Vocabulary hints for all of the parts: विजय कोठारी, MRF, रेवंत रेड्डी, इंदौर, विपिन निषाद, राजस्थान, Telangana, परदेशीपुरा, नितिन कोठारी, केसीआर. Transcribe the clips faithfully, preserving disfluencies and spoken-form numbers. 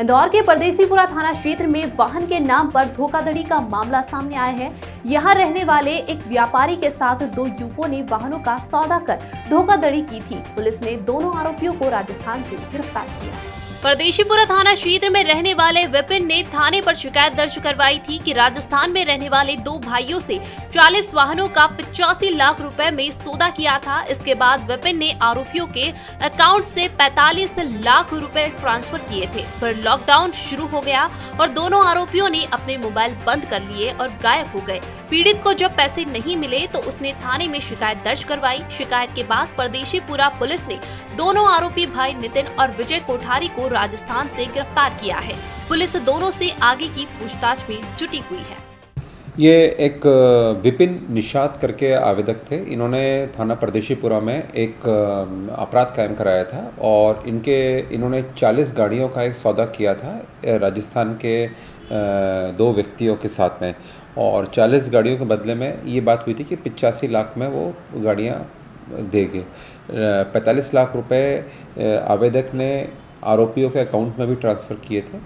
इंदौर के परदेशीपुरा थाना क्षेत्र में वाहन के नाम पर धोखाधड़ी का मामला सामने आया है। यहाँ रहने वाले एक व्यापारी के साथ दो युवकों ने वाहनों का सौदा कर धोखाधड़ी की थी। पुलिस ने दोनों आरोपियों को राजस्थान से गिरफ्तार किया है। परदेशीपुरा थाना क्षेत्र में रहने वाले विपिन ने थाने पर शिकायत दर्ज करवाई थी कि राजस्थान में रहने वाले दो भाइयों से चालीस वाहनों का पचासी लाख रुपए में सौदा किया था। इसके बाद विपिन ने आरोपियों के अकाउंट से पैंतालीस लाख रुपए ट्रांसफर किए थे। पर लॉकडाउन शुरू हो गया और दोनों आरोपियों ने अपने मोबाइल बंद कर लिए और गायब हो गए। पीड़ित को जब पैसे नहीं मिले तो उसने थाने में शिकायत दर्ज करवाई। शिकायत के बाद परदेशीपुरा पुलिस ने दोनों आरोपी भाई नितिन और विजय कोठारी को राजस्थान से गिरफ्तार किया है। पुलिस दोनों से आगे की पूछताछ में जुटी हुई है। ये एक विपिन निषाद करके आवेदक थे। इन्होंने थाना परदेशीपुरा में एक अपराध कायम कराया था और इनके इन्होंने चालीस गाड़ियों का एक सौदा किया था राजस्थान के दो व्यक्तियों के साथ में, और चालीस गाड़ियों के बदले में ये बात हुई थी कि पचासी लाख में वो गाड़ियाँ देंगे। पैंतालीस लाख रुपए आवेदक ने आरोपियों के अकाउंट में भी ट्रांसफ़र किए थे,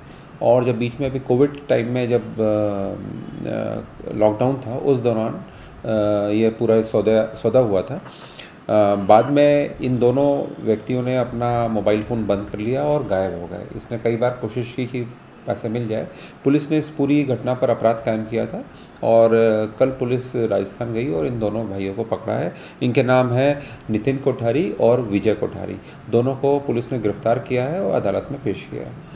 और जब बीच में भी कोविड टाइम में जब लॉकडाउन था उस दौरान ये पूरा सौदा सौदा हुआ था। बाद में इन दोनों व्यक्तियों ने अपना मोबाइल फ़ोन बंद कर लिया और गायब हो गए। इसने कई बार कोशिश की कि पैसे मिल जाए। पुलिस ने इस पूरी घटना पर अपराध कायम किया था और कल पुलिस राजस्थान गई और इन दोनों भाइयों को पकड़ा है। इनके नाम है नितिन कोठारी और विजय कोठारी। दोनों को पुलिस ने गिरफ्तार किया है और अदालत में पेश किया है।